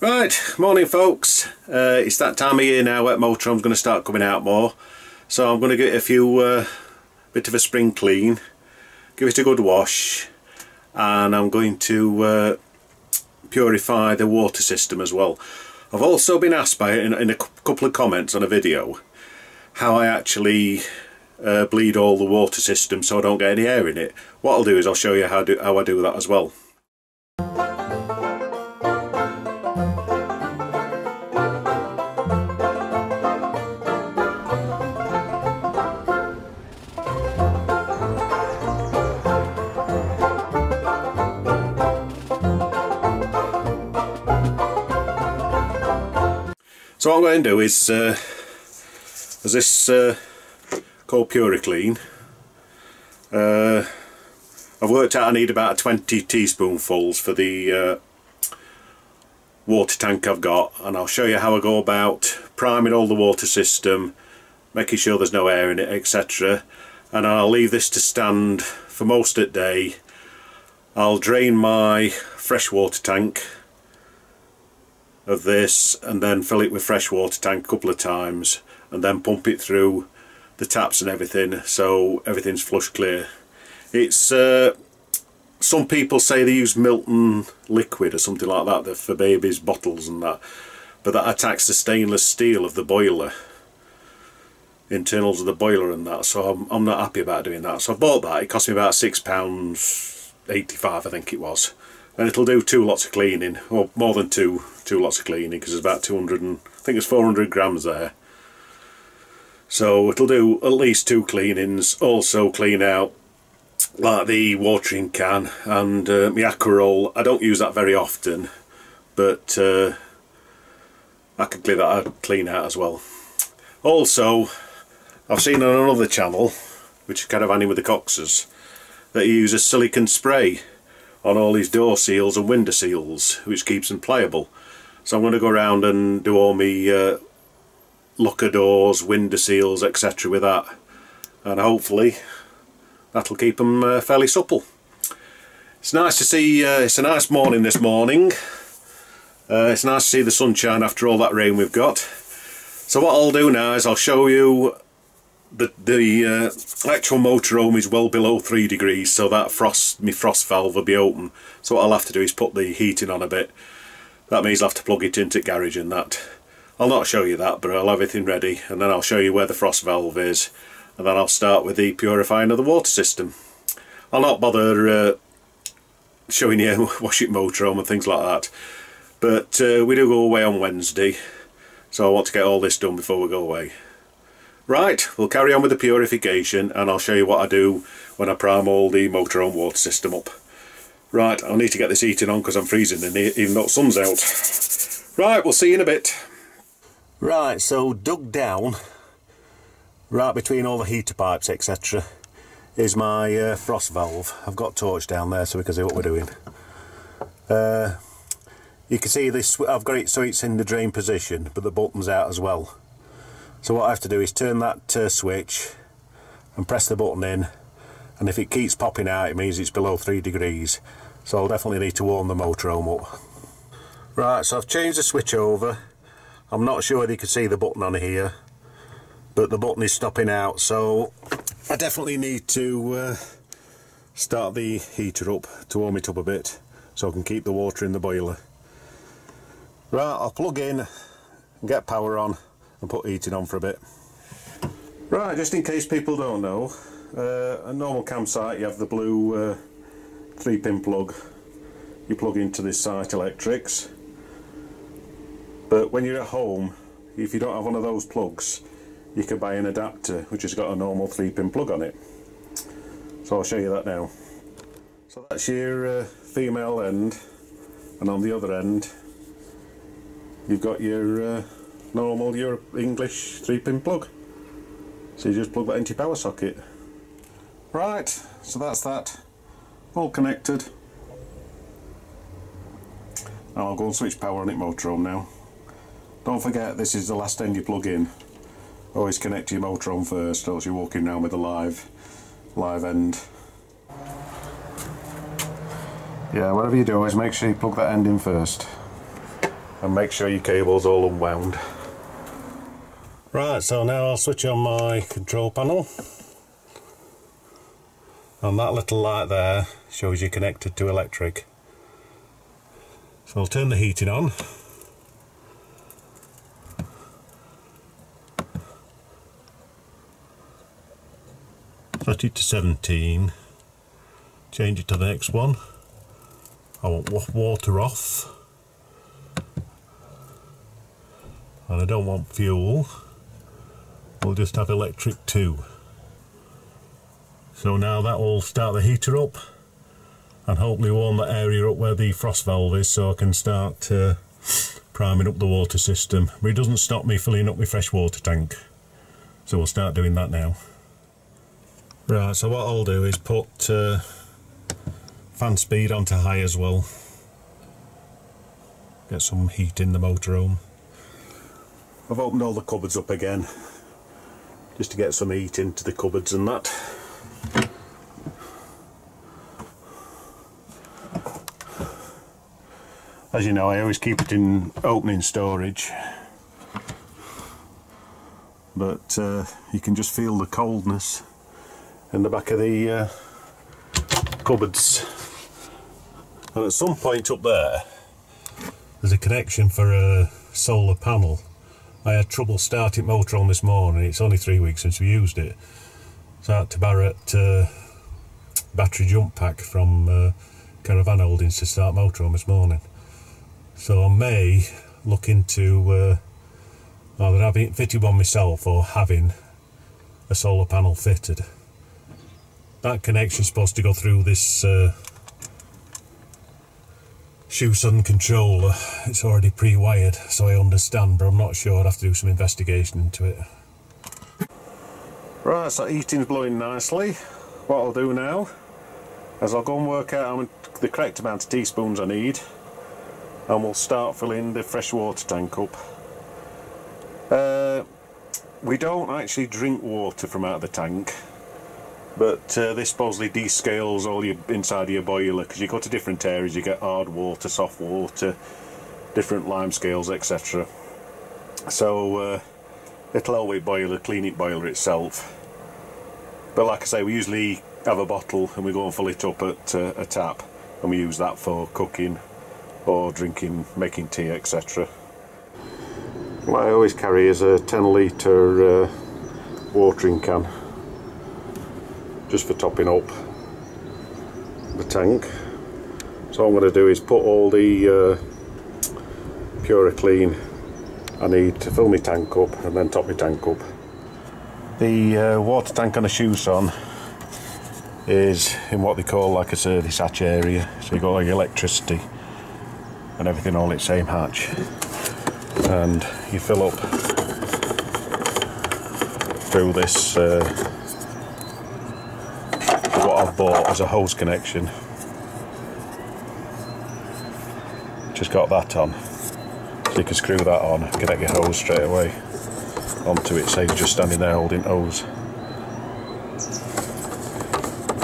Right, morning folks. It's that time of year now where motorhome's going to start coming out more, so I'm going to give it a few bit of a spring clean, give it a good wash, and I'm going to purify the water system as well. I've also been asked by in a couple of comments on a video how I actually bleed all the water system so I don't get any air in it. What I'll do is I'll show you how I do that as well. So what I'm going to do is, there's this called Puriclean. I've worked out I need about 20 teaspoonfuls for the water tank I've got, and I'll show you how I go about priming all the water system, making sure there's no air in it, etc. And I'll leave this to stand for most of the day. I'll drain my fresh water tank of this and then fill it with fresh water tank a couple of times and then pump it through the taps and everything so everything's flush clear. It's some people say they use Milton liquid or something like that for babies' bottles and that, but that attacks the stainless steel of the boiler, internals of the boiler and that, so I'm not happy about doing that. So I bought that. It cost me about £6.85 I think it was, and it'll do two lots of cleaning, or more than two lots of cleaning, because there's about 200 and I think it's 400 grams there, so it'll do at least two cleanings. Also clean out like the watering can and my Aquaroll. I don't use that very often, but I could clear that out, clean out as well. Also, I've seen on another channel, which is Caravanning with the Coxes, that he uses silicone spray on all these door seals and window seals, which keeps them pliable. So I'm going to go around and do all my locker doors, window seals, etc. with that, and hopefully that'll keep them fairly supple. It's nice to see. It's a nice morning this morning. It's nice to see the sunshine after all that rain we've got. So what I'll do now is I'll show you the actual motorhome is well below 3 degrees, so that my frost valve will be open. So what I'll have to do is put the heating on a bit. That means I'll have to plug it into the garage and that. I'll not show you that, but I'll have everything ready, and then I'll show you where the frost valve is, and then I'll start with the purifying of the water system. I'll not bother showing you how wash it motorhome and things like that, but we do go away on Wednesday, so I want to get all this done before we go away. Right, we'll carry on with the purification, and I'll show you what I do when I prime all the motorhome water system up. Right, I'll need to get this heating on because I'm freezing and even though the sun's out. Right, we'll see you in a bit. Right, so dug down, right between all the heater pipes etc, is my frost valve. I've got a torch down there so we can see what we're doing. You can see this, I've got it so it's in the drain position, but the button's out as well. So what I have to do is turn that switch and press the button in, and if it keeps popping out it means it's below 3 degrees, so I'll definitely need to warm the motorhome up. Right, so I've changed the switch over. I'm not sure whether you can see the button on here, but the button is stopping out, so I definitely need to start the heater up to warm it up a bit so I can keep the water in the boiler. Right, I'll plug in and get power on and put heating on for a bit. Right, just in case people don't know, a normal campsite you have the blue 3-pin plug. You plug into this site electrics, but when you're at home, if you don't have one of those plugs, you can buy an adapter which has got a normal 3-pin plug on it. So I'll show you that now. So that's your female end, and on the other end you've got your normal English 3-pin plug, so you just plug that into your power socket. Right, so that's that, all connected, and I'll go and switch power on it motorhome now. Don't forget this is the last end you plug in. Always connect to your motorhome first, or else you're walking around with a live end. Yeah, whatever you do, always make sure you plug that end in first. and make sure your cable's all unwound. Right, so now I'll switch on my control panel, and that little light there shows you're connected to electric. So I'll turn the heating on. Set it to 17, change it to the next one. I want water off, and I don't want fuel. We'll just have electric too. So now that will start the heater up and hopefully warm that area up where the frost valve is, so I can start priming up the water system. But it doesn't stop me filling up my fresh water tank, so we'll start doing that now. Right, so what I'll do is put fan speed onto high as well. Get some heat in the motorhome. I've opened all the cupboards up again, just to get some heat into the cupboards and that. As you know, I always keep it in opening storage, but you can just feel the coldness in the back of the cupboards. And at some point up there, there's a connection for a solar panel. I had trouble starting motorhome this morning. It's only 3 weeks since we used it, so I had to borrow battery jump pack from Caravan Holdings to start motorhome this morning. So I may look into either having it fitted one myself or having a solar panel fitted. That connection's supposed to go through this Chausson controller. It's already pre-wired, so I understand, but I'm not sure. I'd have to do some investigation into it. Right, so heating's blowing nicely. What I'll do now is I'll go and work out the correct amount of teaspoons I need, and we'll start filling the fresh water tank up. We don't actually drink water from out of the tank, but this supposedly descales all your inside of your boiler, because you go to different areas, you get hard water, soft water, different lime scales, etc. So it'll help with boiler, clean it boiler itself. But like I say, we usually have a bottle and we go and fill it up at a tap, and we use that for cooking or drinking, making tea, etc. What I always carry is a 10 litre watering can, just for topping up the tank. So what I'm going to do is put all the Puriclean I need to fill my tank up and then top my tank up. The water tank on a Chausson is in what they call like a service hatch area, so you've got like electricity and everything all in the same hatch, and you fill up through this what I've bought as a hose connection. Just got that on, so you can screw that on and connect your hose straight away onto it, so you're just standing there holding hose.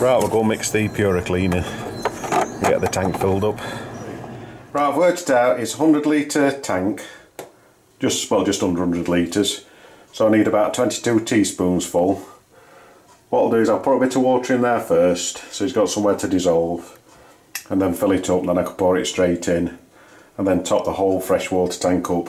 Right, we'll go mix the Puriclean and get the tank filled up. Right, I've worked it out, it's a 100 litre tank, just under 100 litres, so I need about 22 teaspoons full. What I'll do is I'll put a bit of water in there first, so it's got somewhere to dissolve, and then fill it up, and then I can pour it straight in, and then top the whole fresh water tank up,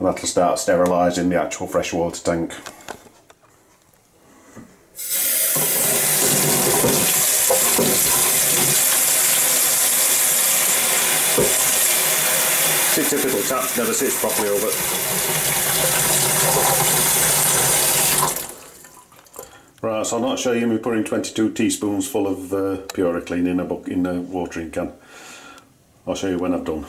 and that'll start sterilising the actual fresh water tank. It's a typical tap, never sits properly over. Right, so I'm not sure you're going to be putting 22 teaspoons full of Puriclean in a watering can. I'll show you when I've done.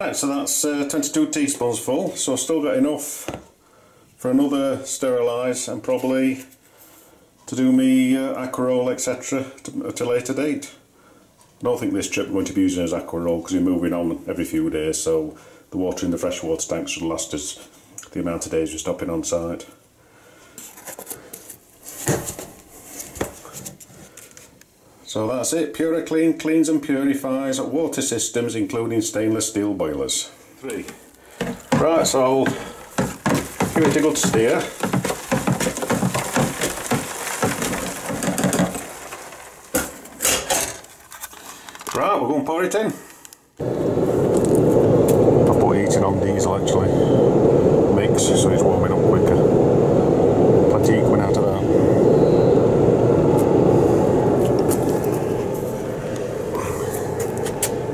Right, so that's 22 teaspoons full, so I've still got enough for another sterilise, and probably to do me Aquaroll, etc. at a later date. I don't think this trip we're going to be using as Aquaroll, because we're moving on every few days, so the water in the freshwater tank should last us the amount of days we're stopping on site. So that's it. Puriclean cleans and purifies water systems, including stainless steel boilers. Three. Right, so give it a good stir. Right, we're going to pour it in. I put heating on diesel actually. Mix, so it's warming up quicker. Plenty equal out of that.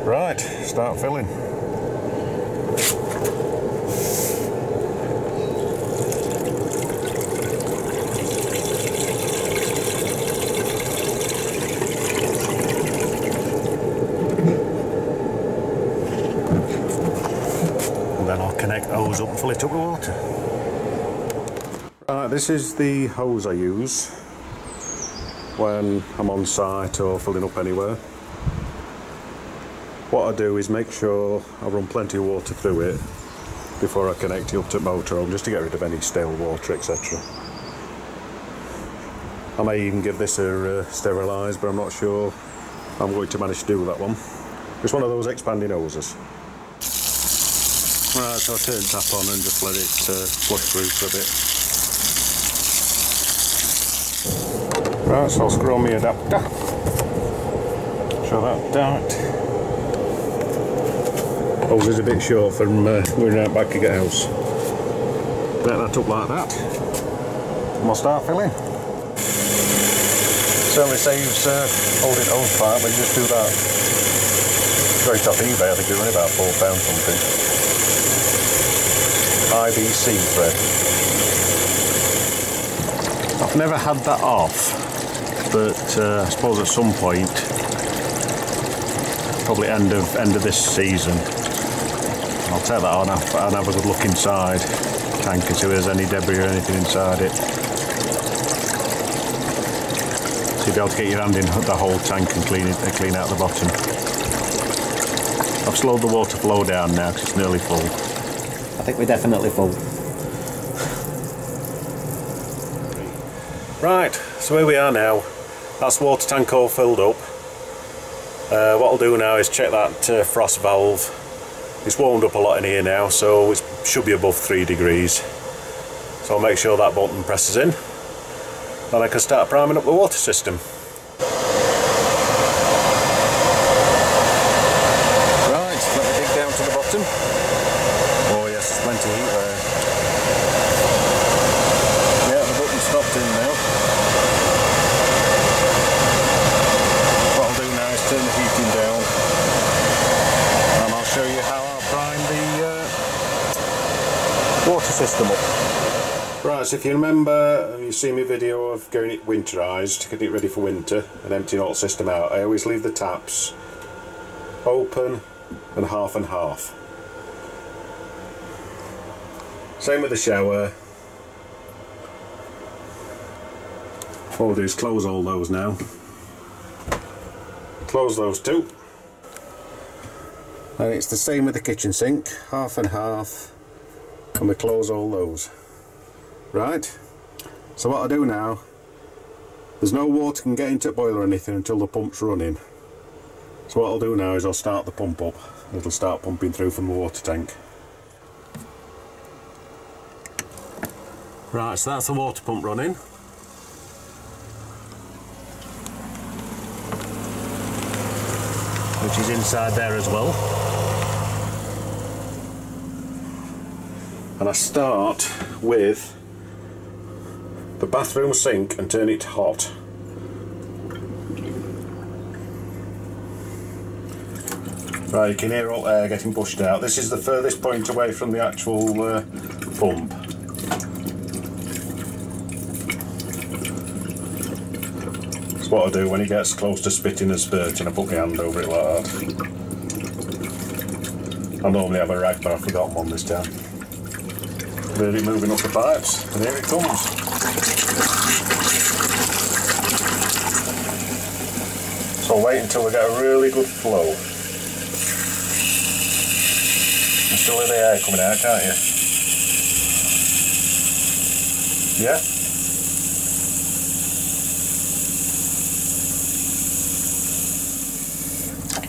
Right, start filling. Hose up and fill it up with water. Right, this is the hose I use when I'm on site or filling up anywhere. What I do is make sure I run plenty of water through it before I connect it up to the motorhome, just to get rid of any stale water, etc. I may even give this a sterilise, but I'm not sure I'm going to manage to do that one. It's one of those expanding hoses. Right, so I turn tap on and just let it flush through for a bit. Right, so I'll screw on my adapter. Show that dart. Hose is a bit short from going out back to get house. Bet that up like that. And we'll start filling. Certainly saves holding the hose part, but you just do that. Straight off eBay, I think you're only about £4 something. IBC thread. I've never had that off, but I suppose at some point, probably end of this season, I'll take that on and have a good look inside. Can see if there's any debris or anything inside it. So you'll be able to get your hand in the whole tank and clean out the bottom. I've slowed the water flow down now because it's nearly full. I think we're definitely full. Right, so here we are now. That's the water tank all filled up. What I'll do now is check that frost valve. It's warmed up a lot in here now, so it should be above 3 degrees. So I'll make sure that button presses in. And I can start priming up the water system. System up. Right, so if you remember, you've seen my video of getting it winterised, getting it ready for winter and emptying all the system out. I always leave the taps open and half. Same with the shower. What we'll do is close all those now. Close those too. And it's the same with the kitchen sink, half and half. And we close all those. Right, so what I do now, there's no water can get into the boiler or anything until the pump's running. So what I'll do now is I'll start the pump up. It'll start pumping through from the water tank. Right, so that's the water pump running. Which is inside there as well. And I start with the bathroom sink and turn it hot. Right, you can hear all air getting pushed out. This is the furthest point away from the actual pump. That's what I do when it gets close to spitting and spurting. I put my hand over it like that. I normally have a rag, but I've forgotten one this time. Heard it moving up the pipes, and here it comes. So I'll wait until we get a really good flow. You can still hear the air coming out, can't you? Yeah?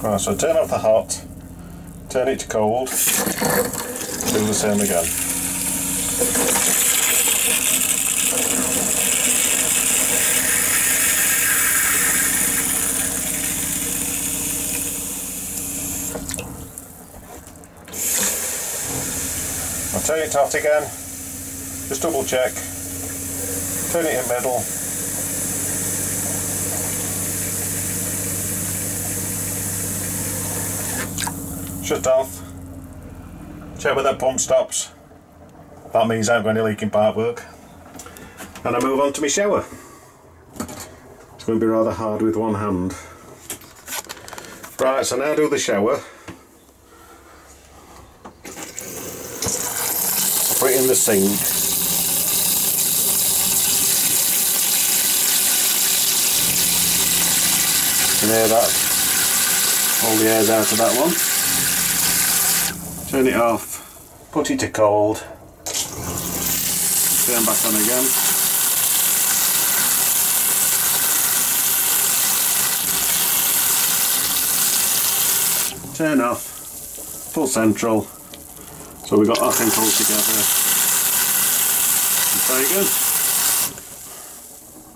Right, so turn off the hot, turn it to cold, do the same again. I'll turn it hot again, just double check, turn it in the middle. Shut off, check where that pump stops, that means I haven't got any leaking pipe work, and I move on to my shower. It's going to be rather hard with one hand. Right, so now do the shower, put it in the sink. You can hear that, all the air's out of that one. Turn it off, put it to cold, turn back on again. Turn off, full central, so we've got hot and cold together. And very good.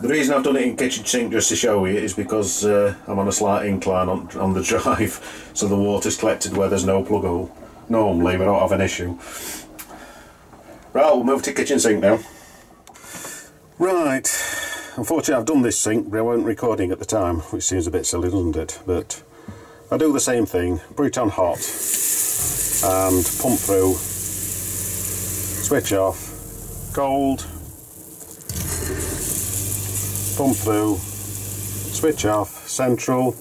The reason I've done it in kitchen sink just to show you is because I'm on a slight incline on the drive, so the water's collected where there's no plug hole. Normally we don't have an issue. Right, we'll move to kitchen sink now. Right, unfortunately I've done this sink but I weren't recording at the time, which seems a bit silly, doesn't it? But I do the same thing, put it on hot and pump through, switch off, cold, pump through, switch off, central.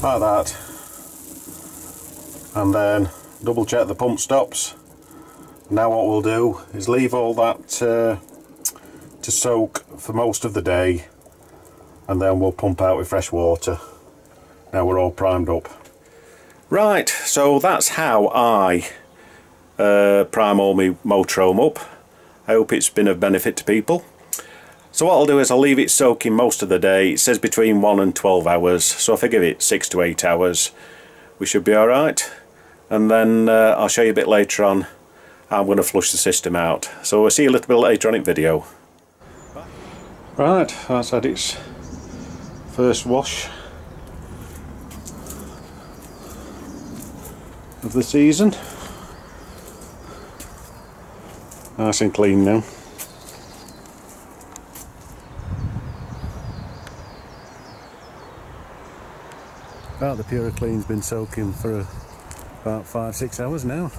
Like that, and then double check the pump stops. Now what we'll do is leave all that to soak for most of the day, and then we'll pump out with fresh water. Now we're all primed up. Right, so that's how I prime all my motorhome up. I hope it's been of benefit to people. So what I'll do is I'll leave it soaking most of the day. It says between 1 and 12 hours, so if I give it 6 to 8 hours we should be alright. And then I'll show you a bit later on how I'm going to flush the system out. So we'll see you a little bit later on in video. Right, that's had its first wash of the season. Nice and clean now. Well, the Puriclean's been soaking for about 5-6 hours now,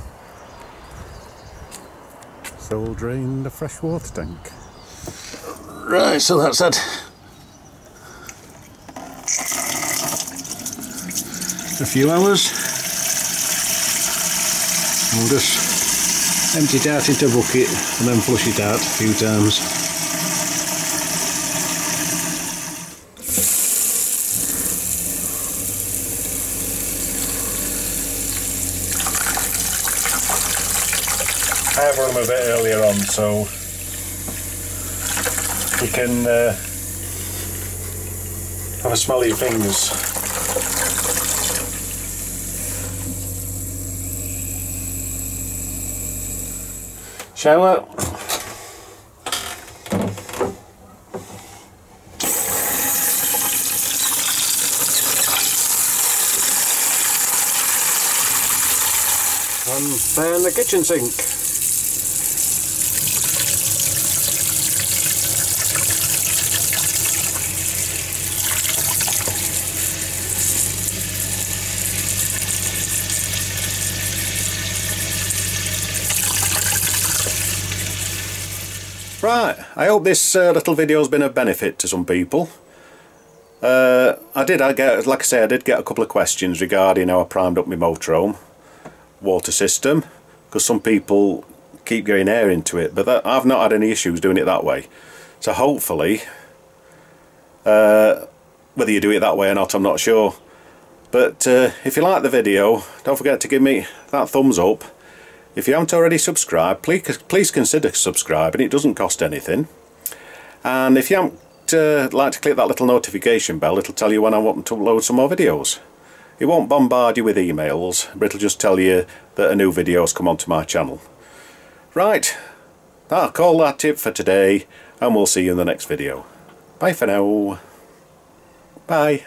so we'll drain the fresh water tank. Right, so that's that. A few hours, we'll just empty it out into a bucket and then flush it out a few times. I have run them a bit earlier on, so you can have a smell of your fingers. Shower. And then the kitchen sink. Right, I hope this little video has been of benefit to some people. I did get a couple of questions regarding how I primed up my motorhome water system, because some people keep getting air into it, but that, I've not had any issues doing it that way. So hopefully, whether you do it that way or not, I'm not sure. But if you like the video, don't forget to give me that thumbs up. If you haven't already subscribed, please consider subscribing, it doesn't cost anything. And if you haven't like to click that little notification bell. It'll tell you when I want to upload some more videos. It won't bombard you with emails, but it'll just tell you that a new video's come onto my channel. Right, I'll call that it for today, and we'll see you in the next video. Bye for now. Bye.